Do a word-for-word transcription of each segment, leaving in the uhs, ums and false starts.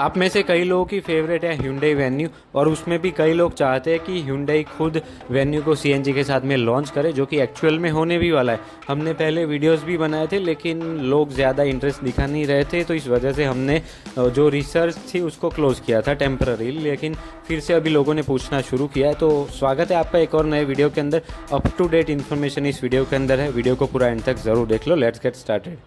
आप में से कई लोगों की फेवरेट है Hyundai वेन्यू और उसमें भी कई लोग चाहते हैं कि Hyundai खुद वेन्यू को सी एन जी के साथ में लॉन्च करे, जो कि एक्चुअल में होने भी वाला है। हमने पहले वीडियोस भी बनाए थे लेकिन लोग ज़्यादा इंटरेस्ट दिखा नहीं रहे थे, तो इस वजह से हमने जो रिसर्च थी उसको क्लोज़ किया था टेम्पररी, लेकिन फिर से अभी लोगों ने पूछना शुरू किया है। तो स्वागत है आपका एक और नए वीडियो के अंदर। अप टू डेट इन्फॉर्मेशन इस वीडियो के अंदर है, वीडियो को पूरा एंड तक ज़रूर देख लो। Let's get started.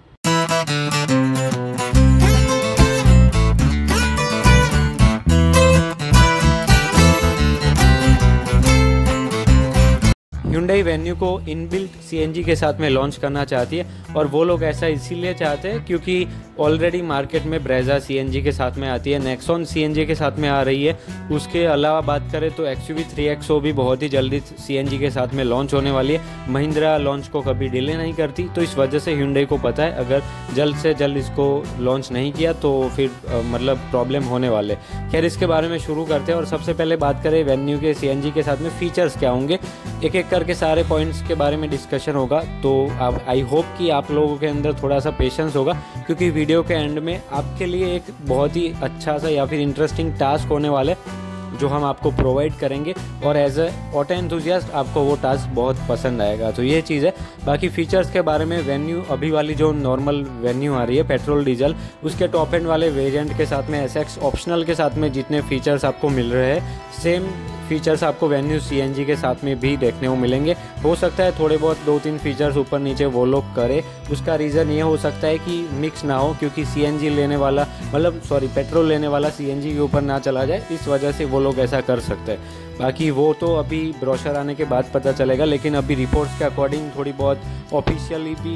Hyundai venue को इनबिल्ट सी एन जी के साथ में लॉन्च करना चाहती है और वो लोग ऐसा इसीलिए चाहते हैं क्योंकि ऑलरेडी मार्केट में ब्रेज़ा सी एन जी के साथ में आती है, नेक्सॉन सी एन जी के साथ में आ रही है। उसके अलावा बात करें तो एक्स यू वी थ्री भी बहुत ही जल्दी सी एन जी के साथ में लॉन्च होने वाली है। महिंद्रा लॉन्च को कभी डिले नहीं करती, तो इस वजह से Hyundai को पता है अगर जल्द से जल्द इसको लॉन्च नहीं किया तो फिर आ, मतलब प्रॉब्लम होने वाले। खैर इसके बारे में शुरू करते हैं और सबसे पहले बात करें वेन्यू के सी एन जी के साथ में फ़ीचर्स क्या होंगे। एक एक के सारे पॉइंट्स के बारे में डिस्कशन होगा, तो आप आई होप कि आप लोगों के अंदर थोड़ा सा पेशेंस होगा क्योंकि वीडियो के एंड में आपके लिए एक बहुत ही अच्छा सा या फिर इंटरेस्टिंग टास्क होने वाला है जो हम आपको प्रोवाइड करेंगे और एज ए ऑटो एंथुजियास्ट आपको वो टास्क बहुत पसंद आएगा। तो ये चीज़ है। बाकी फीचर्स के बारे में वेन्यू अभी वाली जो नॉर्मल वेन्यू आ रही है पेट्रोल डीजल, उसके टॉप एंड वाले वेरिएंट के साथ में एस एक्स ऑप्शनल के साथ में जितने फीचर्स आपको मिल रहे हैं सेम फीचर्स आपको वेन्यू सी एन जी के साथ में भी देखने को मिलेंगे। हो सकता है थोड़े बहुत दो तीन फीचर्स ऊपर नीचे वो लोग करें, उसका रीज़न ये हो सकता है कि मिक्स ना हो क्योंकि सी एन जी लेने वाला मतलब सॉरी पेट्रोल लेने वाला सी एन जी के ऊपर ना चला जाए, इस वजह से वो लोग ऐसा कर सकते हैं। बाकी वो तो अभी ब्रोशर आने के बाद पता चलेगा, लेकिन अभी रिपोर्ट्स के अकॉर्डिंग थोड़ी बहुत ऑफिशियली भी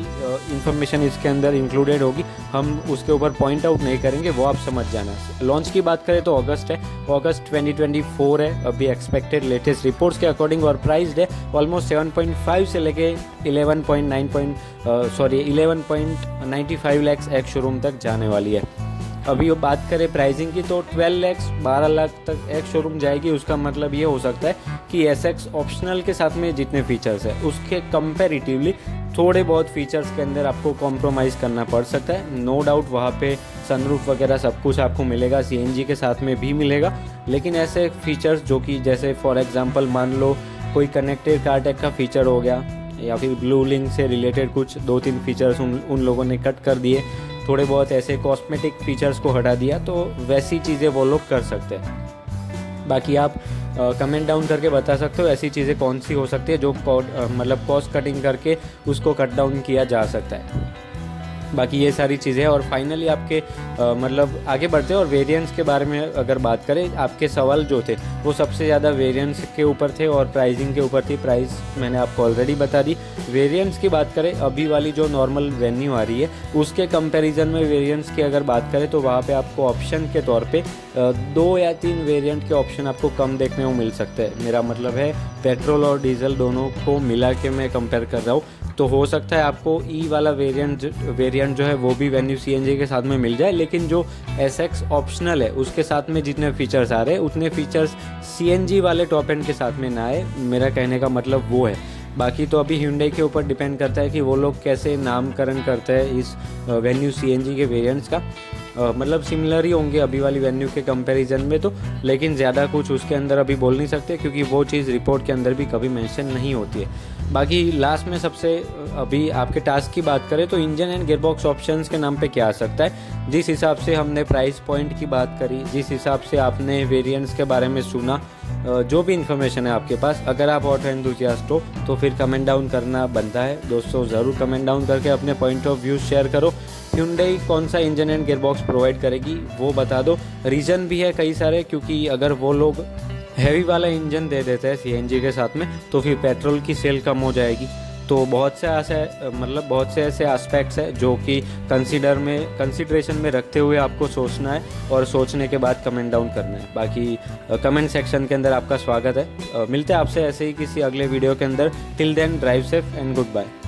इंफॉर्मेशन इसके अंदर इंक्लूडेड होगी, हम उसके ऊपर पॉइंट आउट नहीं करेंगे, वो आप समझ जाना। लॉन्च की बात करें तो अगस्त है, अगस्त ट्वेंटी ट्वेंटी फोर है अभी एक्सपेक्टेड लेटेस्ट रिपोर्ट्स के अकॉर्डिंग और प्राइस है ऑलमोस्ट सेवन पॉइंट फाइव से लेके eleven point nine point sorry eleven point ninety five lakhs ex showroom तक जाने वाली है। अभी वो बात करें प्राइसिंग की तो ट्वेल्व लैक्स बारह लाख तक एक शोरूम जाएगी। उसका मतलब ये हो सकता है कि एस एक्स ऑप्शनल के साथ में जितने फीचर्स है उसके कंपेरेटिवली थोड़े बहुत फीचर्स के अंदर आपको कॉम्प्रोमाइज़ करना पड़ सकता है। नो डाउट वहाँ पे सनरूफ वगैरह सब कुछ आपको मिलेगा, सी एन जी के साथ में भी मिलेगा, लेकिन ऐसे फीचर्स जो कि जैसे फॉर एग्जांपल मान लो कोई कनेक्टेड कार टैग का फ़ीचर हो गया या फिर ब्लू लिंक से रिलेटेड कुछ दो तीन फीचर्स उन, उन लोगों ने कट कर दिए, थोड़े बहुत ऐसे कॉस्मेटिक फीचर्स को हटा दिया, तो वैसी चीज़ें वो लोग कर सकते हैं। बाकी आप कमेंट uh, डाउन करके बता सकते हो ऐसी चीज़ें कौन सी हो सकती है जो uh, मतलब कॉस्ट कटिंग करके उसको कट डाउन किया जा सकता है। बाकी ये सारी चीज़ें और फाइनली आपके आ, मतलब आगे बढ़ते हैं और वेरिएंट्स के बारे में अगर बात करें, आपके सवाल जो थे वो सबसे ज़्यादा वेरिएंट्स के ऊपर थे और प्राइसिंग के ऊपर थी। प्राइस मैंने आपको ऑलरेडी बता दी। वेरिएंट्स की बात करें अभी वाली जो नॉर्मल वेन्यू आ रही है उसके कंपैरिजन में वेरिएंट्स की अगर बात करें तो वहाँ पर आपको ऑप्शन के तौर पर दो या तीन वेरिएंट के ऑप्शन आपको कम देखने को मिल सकते हैं। मेरा मतलब है पेट्रोल और डीजल दोनों को मिला के मैं कंपेयर कर रहा हूँ, तो हो सकता है आपको ई वाला वेरिएंट वेरिएंट जो है वो भी वेन्यू सी एन जी के साथ में मिल जाए, लेकिन जो एस एक्स ऑप्शनल है उसके साथ में जितने फीचर्स आ रहे हैं उतने फीचर्स सी एन जी वाले टॉप एंड के साथ में ना आए, मेरा कहने का मतलब वो है। बाकी तो अभी Hyundai के ऊपर डिपेंड करता है कि वो लोग कैसे नामकरण करते हैं इस वेन्यू सी एन जी के वेरिएंट्स का। Uh, मतलब सिमिलर ही होंगे अभी वाली वेन्यू के कंपैरिजन में तो, लेकिन ज़्यादा कुछ उसके अंदर अभी बोल नहीं सकते क्योंकि वो चीज़ रिपोर्ट के अंदर भी कभी मेंशन नहीं होती है। बाकी लास्ट में सबसे अभी आपके टास्क की बात करें तो इंजन एंड गियरबॉक्स ऑप्शंस के नाम पे क्या आ सकता है। जिस हिसाब से हमने प्राइस पॉइंट की बात करी, जिस हिसाब से आपने वेरियंट्स के बारे में सुना, जो भी इन्फॉर्मेशन है आपके पास, अगर आप ऑटो एंथुसियास्ट हो तो फिर कमेंट डाउन करना बनता है। दोस्तों ज़रूर कमेंट डाउन करके अपने पॉइंट ऑफ व्यू शेयर करो। Hyundai कौन सा इंजन एंड गियरबॉक्स प्रोवाइड करेगी वो बता दो। रीज़न भी है कई सारे, क्योंकि अगर वो लोग हैवी वाला इंजन दे देते हैं सी एन जी के साथ में तो फिर पेट्रोल की सेल कम हो जाएगी। तो बहुत से ऐसे मतलब बहुत से ऐसे एस्पेक्ट्स हैं जो कि कंसीडर में कंसीडरेशन में रखते हुए आपको सोचना है और सोचने के बाद कमेंट डाउन करना है। बाकी कमेंट सेक्शन के अंदर आपका स्वागत है। मिलते हैं आपसे ऐसे ही किसी अगले वीडियो के अंदर। Till then drive safe and good bye.